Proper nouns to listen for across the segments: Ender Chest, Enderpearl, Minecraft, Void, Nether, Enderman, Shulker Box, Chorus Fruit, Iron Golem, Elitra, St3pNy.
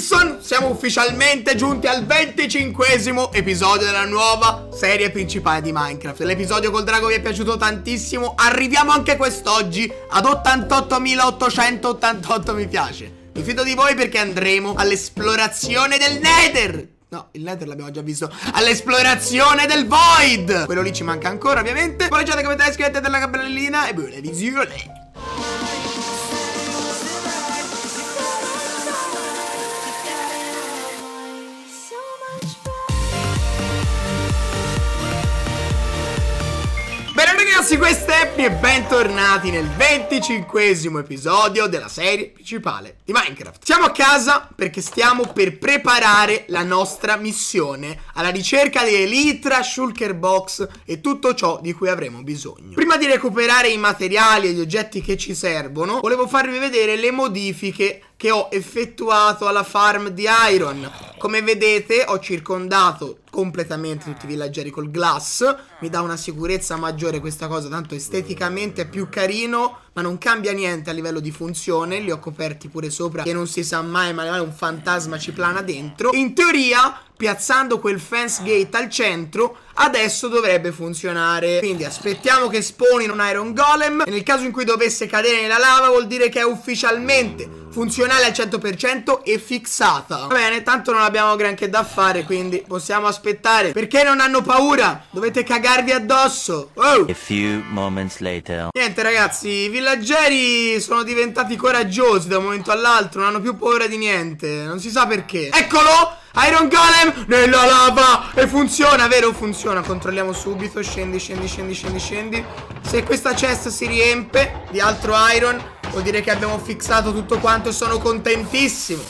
Wilson, siamo ufficialmente giunti al 25° episodio della nuova serie principale di Minecraft. L'episodio col drago vi è piaciuto tantissimo, arriviamo anche quest'oggi ad 88.888 mi piace. Mi fido di voi perché andremo all'esplorazione del Nether. No, il Nether l'abbiamo già visto. All'esplorazione del Void. Quello lì ci manca ancora, ovviamente. Poi lasciate commentare, iscrivetevi alla campanellina e buona visione. Ragazzi, questo è St3pNy e bentornati nel 25° episodio della serie principale di Minecraft. Siamo a casa perché stiamo per preparare la nostra missione alla ricerca di Elitra, Shulker Box e tutto ciò di cui avremo bisogno. Prima di recuperare i materiali e gli oggetti che ci servono, volevo farvi vedere le modifiche che ho effettuato alla farm di Iron. Come vedete ho circondato completamente tutti i villaggeri col glass. Mi dà una sicurezza maggiore questa cosa, tanto esteticamente è più carino, ma non cambia niente a livello di funzione. Li ho coperti pure sopra, che non si sa mai, magari un fantasma ci plana dentro. In teoria, piazzando quel fence gate al centro, adesso dovrebbe funzionare. Quindi aspettiamo che spawnino un Iron Golem e nel caso in cui dovesse cadere nella lava vuol dire che è ufficialmente funzionale al 100% e fissata. Va bene, tanto non abbiamo granché da fare, quindi possiamo aspettare. Perché non hanno paura? Dovete cagarvi addosso. Oh. A few moments later. Niente ragazzi, i villaggeri sono diventati coraggiosi da un momento all'altro, non hanno più paura di niente, non si sa perché. Eccolo! Iron Golem nella lava. E funziona, vero? Funziona. Controlliamo subito. Scendi, scendi, scendi, scendi, scendi. Se questa chest si riempie di altro iron, vuol dire che abbiamo fissato tutto quanto e sono contentissimo.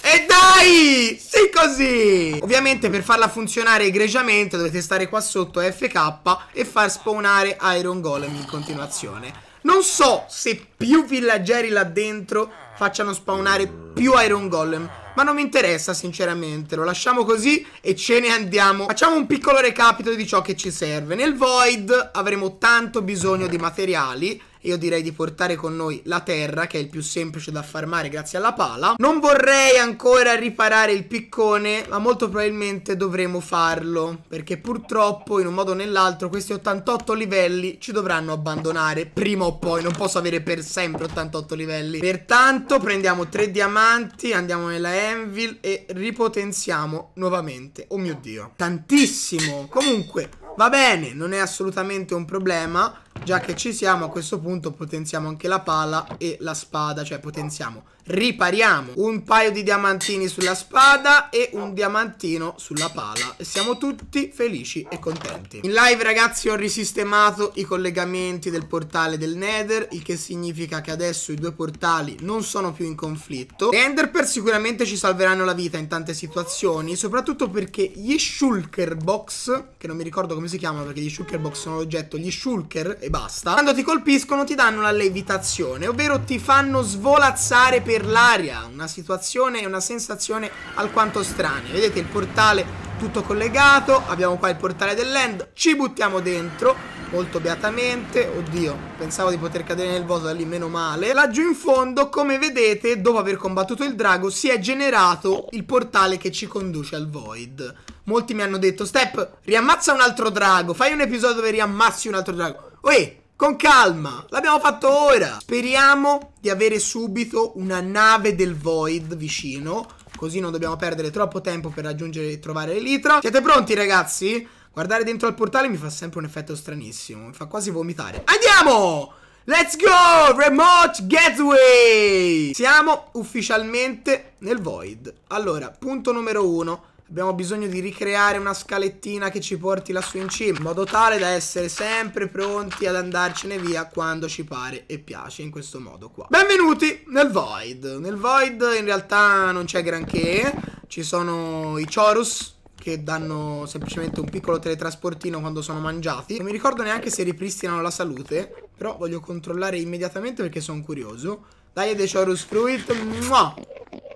E dai! Sì, così! Ovviamente per farla funzionare egregiamente dovete stare qua sotto FK e far spawnare Iron Golem in continuazione. Non so se più villaggeri là dentro facciano spawnare più Iron Golem, ma non mi interessa sinceramente. Lo lasciamo così e ce ne andiamo. Facciamo un piccolo recapito di ciò che ci serve. Nel Void avremo tanto bisogno di materiali. Io direi di portare con noi la terra, che è il più semplice da farmare grazie alla pala. Non vorrei ancora riparare il piccone, ma molto probabilmente dovremo farlo, perché purtroppo in un modo o nell'altro questi 88 livelli ci dovranno abbandonare prima o poi. Non posso avere per sempre 88 livelli. Pertanto prendiamo 3 diamanti, andiamo nella anvil e ripotenziamo nuovamente. Oh mio dio, tantissimo. Comunque va bene, non è assolutamente un problema. Già che ci siamo, a questo punto potenziamo anche la pala e la spada. Cioè potenziamo, ripariamo un paio di diamantini sulla spada e un diamantino sulla pala e siamo tutti felici e contenti. In live ragazzi ho risistemato i collegamenti del portale del Nether, il che significa che adesso i due portali non sono più in conflitto. Le Enderpearl sicuramente ci salveranno la vita in tante situazioni, soprattutto perché gli Shulker Box, che non mi ricordo come si chiamano perché gli Shulker Box sono l'oggetto, gli Shulker e basta, quando ti colpiscono ti danno la levitazione, ovvero ti fanno svolazzare per l'aria. Una situazione e una sensazione alquanto strane. Vedete il portale tutto collegato, abbiamo qua il portale dell'end, ci buttiamo dentro molto beatamente. Oddio, pensavo di poter cadere nel vuoto da lì, meno male. Laggiù in fondo, come vedete, dopo aver combattuto il drago si è generato il portale che ci conduce al Void. Molti mi hanno detto: Step, riammazza un altro drago, fai un episodio dove riammazzi un altro drago. Uè, con calma, l'abbiamo fatto ora. Speriamo di avere subito una nave del Void vicino, così non dobbiamo perdere troppo tempo per raggiungere e trovare l'Elitra. Siete pronti ragazzi? Guardare dentro al portale mi fa sempre un effetto stranissimo, mi fa quasi vomitare. Andiamo! Let's go! Remote Gateway! Siamo ufficialmente nel Void. Allora, punto numero 1. Abbiamo bisogno di ricreare una scalettina che ci porti lassù in cima, in modo tale da essere sempre pronti ad andarcene via quando ci pare e piace, in questo modo qua. Benvenuti nel Void. Nel Void in realtà non c'è granché. Ci sono i Chorus, che danno semplicemente un piccolo teletrasportino quando sono mangiati. Non mi ricordo neanche se ripristinano la salute, però voglio controllare immediatamente perché sono curioso. Dai, dei Chorus Fruit. Mua!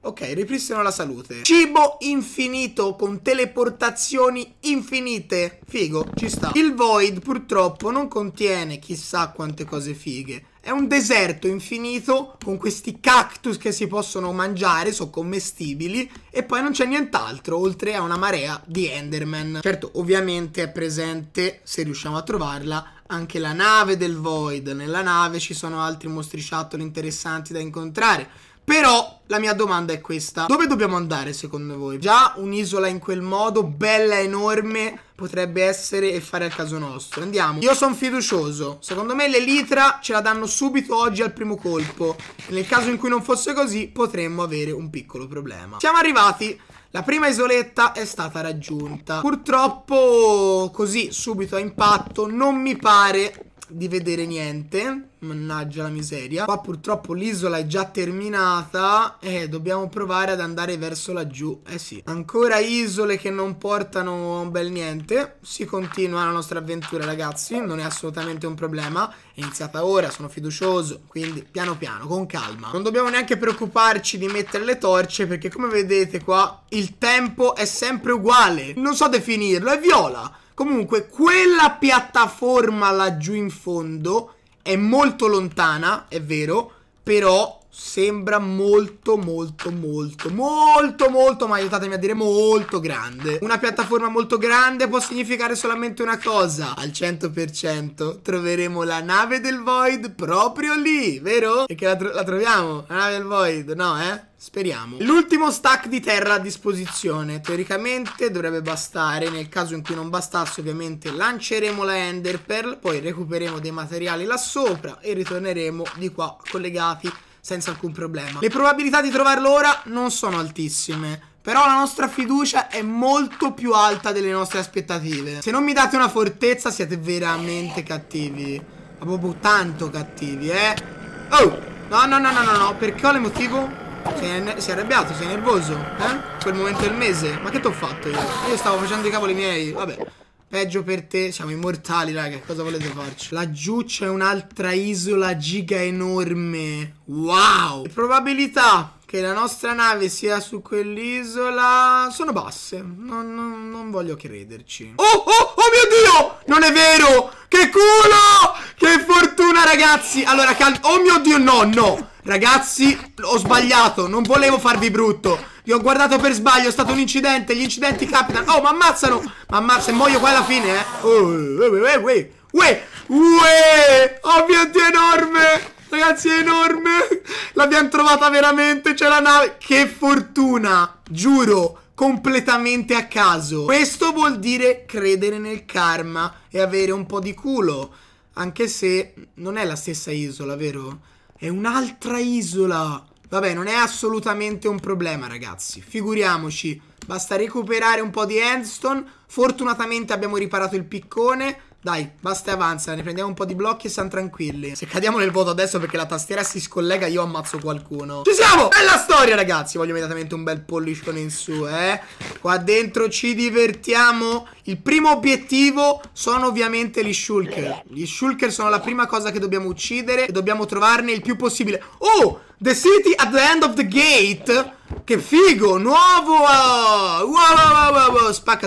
Ok, ripristino la salute. Cibo infinito con teleportazioni infinite. Figo, ci sta. Il Void purtroppo non contiene chissà quante cose fighe. È un deserto infinito con questi cactus che si possono mangiare, sono commestibili, e poi non c'è nient'altro oltre a una marea di Enderman. Certo, ovviamente è presente, se riusciamo a trovarla, anche la nave del Void. Nella nave ci sono altri mostriciattoli interessanti da incontrare. Però la mia domanda è questa: dove dobbiamo andare secondo voi? Già un'isola in quel modo, bella, enorme, potrebbe essere e fare al caso nostro. Andiamo. Io sono fiducioso. Secondo me l'elitra ce la danno subito oggi al primo colpo. Nel caso in cui non fosse così, potremmo avere un piccolo problema. Siamo arrivati. La prima isoletta è stata raggiunta. Purtroppo così subito a impatto non mi pare di vedere niente. Mannaggia la miseria. Qua purtroppo l'isola è già terminata e dobbiamo provare ad andare verso laggiù. Eh sì, ancora isole che non portano un bel niente. Si continua la nostra avventura, ragazzi, non è assolutamente un problema. È iniziata ora, sono fiducioso, quindi piano piano, con calma. Non dobbiamo neanche preoccuparci di mettere le torce, perché come vedete qua il tempo è sempre uguale. Non so definirlo, è viola. Comunque quella piattaforma laggiù in fondo è molto lontana, è vero, però sembra molto, ma aiutatemi a dire molto grande. Una piattaforma molto grande può significare solamente una cosa: al 100% troveremo la nave del Void proprio lì, vero? Perché la troviamo, la nave del Void, no Speriamo. L'ultimo stack di terra a disposizione, teoricamente dovrebbe bastare. Nel caso in cui non bastasse, ovviamente lanceremo la Enderpearl, poi recupereremo dei materiali là sopra e ritorneremo di qua collegati senza alcun problema. Le probabilità di trovarlo ora non sono altissime, però la nostra fiducia è molto più alta delle nostre aspettative. Se non mi date una fortezza siete veramente cattivi, ma proprio tanto cattivi, Oh, no, per quale motivo? Sei arrabbiato, sei nervoso, Quel momento del mese, ma che t'ho fatto io? Io stavo facendo i cavoli miei, vabbè. Peggio per te, siamo immortali, raga, cosa volete farci? Laggiù c'è un'altra isola giga enorme. Wow! Le probabilità che la nostra nave sia su quell'isola sono basse. Non voglio crederci. Oh mio Dio! Non è vero! Che culo! Che fortuna, ragazzi! Allora, oh mio Dio, no! Ragazzi, ho sbagliato, non volevo farvi brutto. Vi ho guardato per sbaglio, è stato un incidente, gli incidenti capitano. Oh, mi ammazzano, muoio qua alla fine, Uè, oh mio Dio, è enorme. Ragazzi, è enorme. L'abbiamo trovata veramente, c'è la nave. Che fortuna, giuro, completamente a caso. Questo vuol dire credere nel karma e avere un po' di culo. Anche se non è la stessa isola, vero? È un'altra isola. Vabbè, non è assolutamente un problema, ragazzi, figuriamoci. Basta recuperare un po' di endstone. Fortunatamente abbiamo riparato il piccone. Dai, basta e avanza, ne prendiamo un po' di blocchi e siamo tranquilli. Se cadiamo nel vuoto adesso perché la tastiera si scollega, io ammazzo qualcuno. Ci siamo! Bella storia, ragazzi. Voglio immediatamente un bel pollicione in su, Qua dentro ci divertiamo. Il primo obiettivo sono ovviamente gli shulker. Gli shulker sono la prima cosa che dobbiamo uccidere e dobbiamo trovarne il più possibile. Oh! The city at the end of the gate. Che figo, nuovo. Wow. Spacca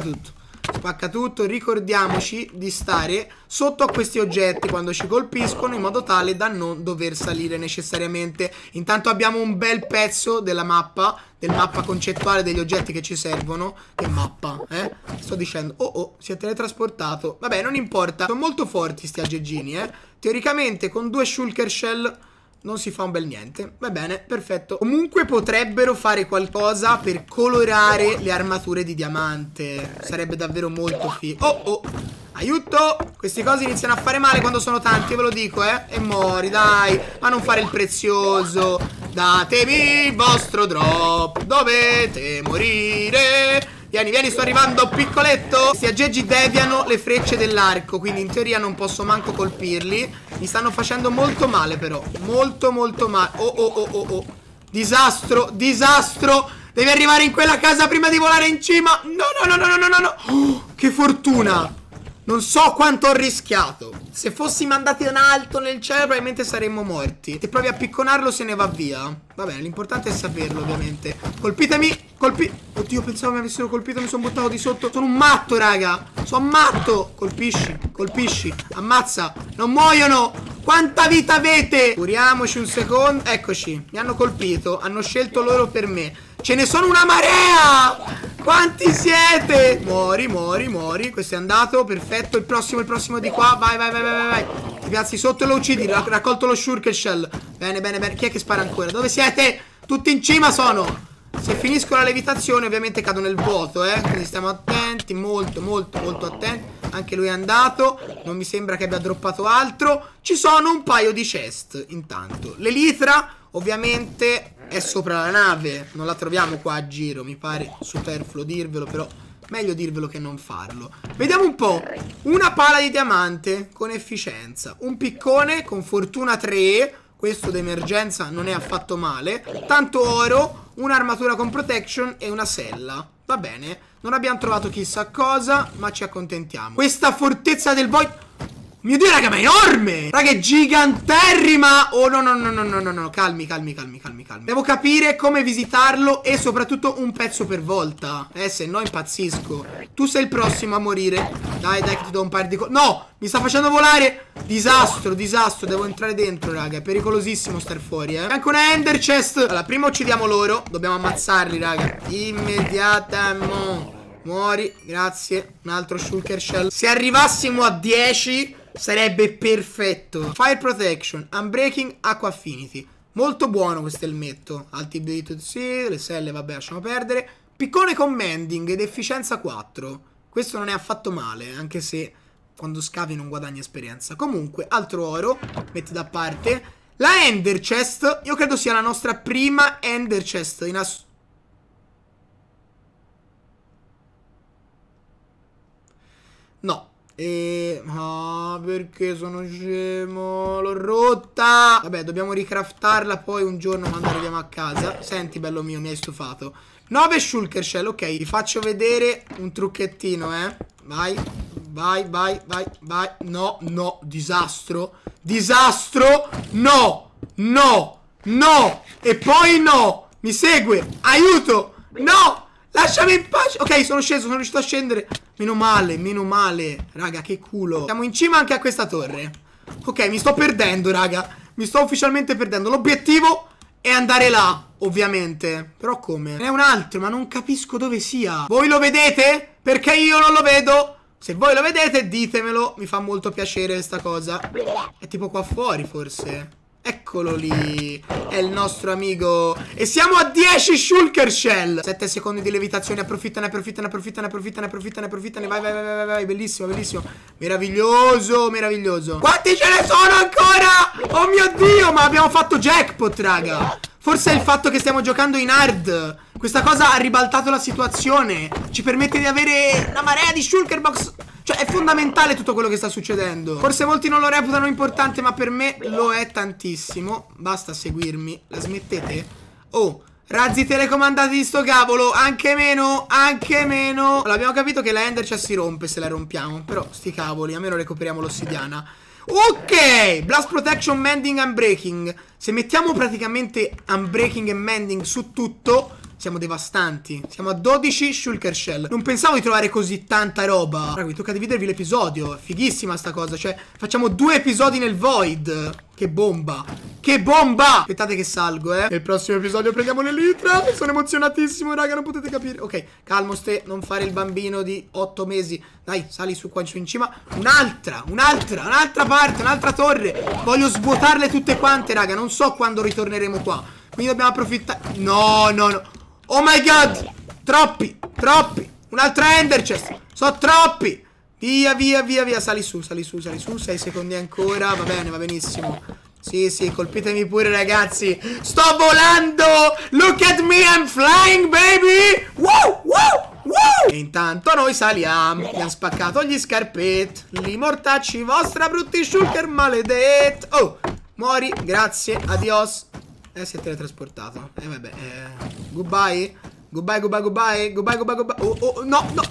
tutto, ricordiamoci di stare sotto a questi oggetti quando ci colpiscono, in modo tale da non dover salire necessariamente. Intanto abbiamo un bel pezzo della mappa, del mappa concettuale degli oggetti che ci servono. Che mappa, Sto dicendo, si è teletrasportato. Vabbè, non importa, sono molto forti sti aggeggini, Teoricamente con 2 shulker shell non si fa un bel niente. Va bene, perfetto. Comunque potrebbero fare qualcosa per colorare le armature di diamante. Sarebbe davvero molto figo. Aiuto! Questi cosi iniziano a fare male quando sono tanti, ve lo dico, E mori, dai. Ma non fare il prezioso. Datemi il vostro drop. Dovete morire. Vieni, sto arrivando, piccoletto. Questi aggeggi deviano le frecce dell'arco, quindi in teoria non posso manco colpirli. Mi stanno facendo molto male però. Molto male. Oh. Disastro. Devi arrivare in quella casa prima di volare in cima. No. Oh, che fortuna. Non so quanto ho rischiato. Se fossimo andati in alto nel cielo probabilmente saremmo morti. Se provi a picconarlo se ne va via. Va bene, l'importante è saperlo, ovviamente. Oddio, pensavo mi avessero colpito, mi sono buttato di sotto. Sono un matto, raga. Colpisci, ammazza. Non muoiono. Quanta vita avete? Curiamoci un secondo. Eccoci. Mi hanno colpito. Hanno scelto loro per me. Ce ne sono una marea. Quanti siete? Muori, muori, muori. Questo è andato. Perfetto. Il prossimo di qua. Vai, vai, vai, vai, vai. Ti piazzi sotto e lo uccidi. Raccolto lo shulker shell. Bene, bene, bene. Chi è che spara ancora? Dove siete? Tutti in cima sono. Se finisco la levitazione ovviamente cado nel vuoto, quindi stiamo attenti, molto, molto, molto attenti. Anche lui è andato. Non mi sembra che abbia droppato altro. Ci sono un paio di chest intanto. L'elitra ovviamente è sopra la nave. Non la troviamo qua a giro. Mi pare superfluo dirvelo, però meglio dirvelo che non farlo. Vediamo un po'. Una pala di diamante con efficienza. Un piccone con fortuna 3. Questo d'emergenza non è affatto male. Tanto oro. Un'armatura con protection e una sella. Va bene. Non abbiamo trovato chissà cosa, ma ci accontentiamo. Questa fortezza del void. Mio Dio, raga, ma è enorme! Raga, è giganterrima! Oh, no, no, no, no, no, no, no. Calmi, calmi, calmi, calmi, calmi. Devo capire come visitarlo e soprattutto un pezzo per volta. Se no impazzisco. Tu sei il prossimo a morire. Dai, dai, che ti do un paio di colpi. No! Mi sta facendo volare! Disastro, disastro. Devo entrare dentro, raga. È pericolosissimo star fuori, C'è anche una ender chest. Allora, prima uccidiamo loro. Dobbiamo ammazzarli, raga. Immediatamente. Muori, grazie. Un altro shulker shell. Se arrivassimo a 10... sarebbe perfetto. Fire protection, unbreaking, acqua affinity. Molto buono questo elmetto. Alti B2, sì, le selle, vabbè, lasciamo perdere. Piccone commanding ed efficienza 4. Questo non è affatto male, anche se quando scavi non guadagni esperienza. Comunque, altro oro, metti da parte. La ender chest, io credo sia la nostra prima ender chest in assoluto. No. Ah, perché sono scemo? L'ho rotta. Vabbè, dobbiamo ricraftarla poi un giorno quando arriviamo a casa. Senti, bello mio, mi hai stufato. 9 shulker shell, ok. Vi faccio vedere un trucchettino, Vai, vai, vai, vai, vai. No, no, disastro. Disastro. No, no, no. E poi no. Mi segue, aiuto. No, lasciami in pace. Ok, sono sceso, sono riuscito a scendere. Meno male, meno male. Raga, che culo. Siamo in cima anche a questa torre. Ok, mi sto perdendo, raga. Mi sto ufficialmente perdendo. L'obiettivo è andare là, ovviamente. Però come? Ne è un altro, ma non capisco dove sia. Voi lo vedete? Perché io non lo vedo. Se voi lo vedete, ditemelo. Mi fa molto piacere questa cosa. È tipo qua fuori, forse. Eccolo lì. È il nostro amico. E siamo a 10 shulker shell. 7 secondi di levitazione. Approfittane, approfittane, approfittane, approfittane, approfittane, approfittane. Vai, vai, vai, vai, vai. Bellissimo, bellissimo. Meraviglioso, meraviglioso. Quanti ce ne sono ancora? Oh mio Dio, ma abbiamo fatto jackpot, raga. Forse è il fatto che stiamo giocando in hard. Questa cosa ha ribaltato la situazione. Ci permette di avere una marea di shulker box. Cioè è fondamentale tutto quello che sta succedendo. Forse molti non lo reputano importante, ma per me lo è tantissimo. Basta seguirmi, la smettete? Oh, razzi telecomandati di sto cavolo. Anche meno, anche meno. Allora, abbiamo capito che la ender chest si rompe se la rompiamo. Però sti cavoli, almeno recuperiamo l'ossidiana. Ok, blast protection, mending, unbreaking. Se mettiamo praticamente unbreaking e mending su tutto, siamo devastanti. Siamo a 12 shulker shell. Non pensavo di trovare così tanta roba. Raga, mi tocca dividervi l'episodio. È fighissima sta cosa. Cioè, facciamo 2 episodi nel void. Che bomba. Che bomba. Aspettate che salgo, Nel prossimo episodio prendiamo l'elitra. Sono emozionatissimo, raga. Non potete capire. Ok, calmo ste. Non fare il bambino di 8 mesi. Dai, sali su qua in cima. Un'altra, un'altra, un'altra parte, un'altra torre. Voglio svuotarle tutte quante, raga. Non so quando ritorneremo qua. Quindi dobbiamo approfittare. No, no, no. Oh my god, troppi, troppi. Un'altra ender chest, sono troppi. Via, via, via, via, sali su, sali su, sali su. 6 secondi ancora, va bene, va benissimo. Sì, sì, colpitemi pure ragazzi. Sto volando. Look at me, I'm flying baby. Wow, wow, wow. E intanto noi saliamo. Abbiamo spaccato gli scarpetti. Li mortacci vostra brutti shulker maledetti. Oh, muori, grazie, adios. Si è teletrasportato. Vabbè. Goodbye. Goodbye, goodbye, goodbye. Goodbye, goodbye, goodbye. Oh, oh, no, no.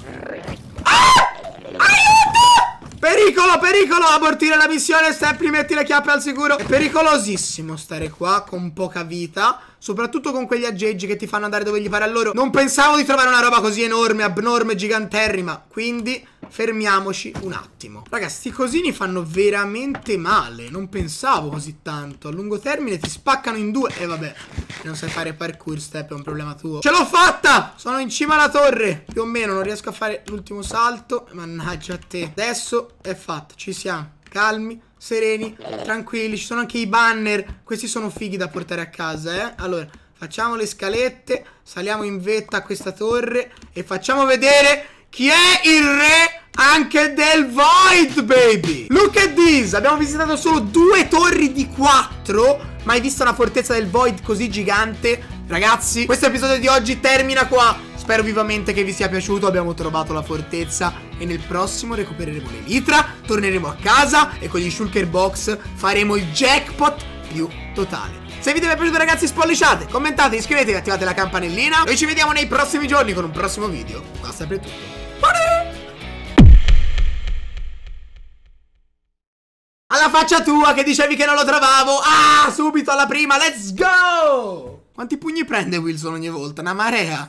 Ah! Aiuto! Pericolo, pericolo. Abortire la missione. St3pNy, metti le chiappe al sicuro. È pericolosissimo stare qua con poca vita. Soprattutto con quegli aggeggi che ti fanno andare dove gli pare a loro. Non pensavo di trovare una roba così enorme, abnorme, giganterrima. Quindi fermiamoci un attimo. Ragazzi, sti cosini fanno veramente male. Non pensavo così tanto. A lungo termine ti spaccano in due. E vabbè, non sai fare parkour, Step, è un problema tuo. Ce l'ho fatta! Sono in cima alla torre. Più o meno, non riesco a fare l'ultimo salto. Mannaggia a te. Adesso è fatta, ci siamo. Calmi, sereni, tranquilli. Ci sono anche i banner. Questi sono fighi da portare a casa, eh. Allora, facciamo le scalette. Saliamo in vetta a questa torre e facciamo vedere chi è il re anche del Void, baby. Look at this. Abbiamo visitato solo 2 torri di 4. Mai vista una fortezza del Void così gigante. Ragazzi, questo episodio di oggi termina qua. Spero vivamente che vi sia piaciuto. Abbiamo trovato la fortezza e nel prossimo recupereremo l'elitra, torneremo a casa e con gli Shulker Box faremo il jackpot più totale. Se il video vi è piaciuto, ragazzi, spolliciate, commentate, iscrivetevi, attivate la campanellina. Noi ci vediamo nei prossimi giorni con un prossimo video. Basta per tutto. Buone! Alla faccia tua che dicevi che non lo trovavo. Ah, subito alla prima, let's go! Quanti pugni prende Wilson ogni volta? Una marea.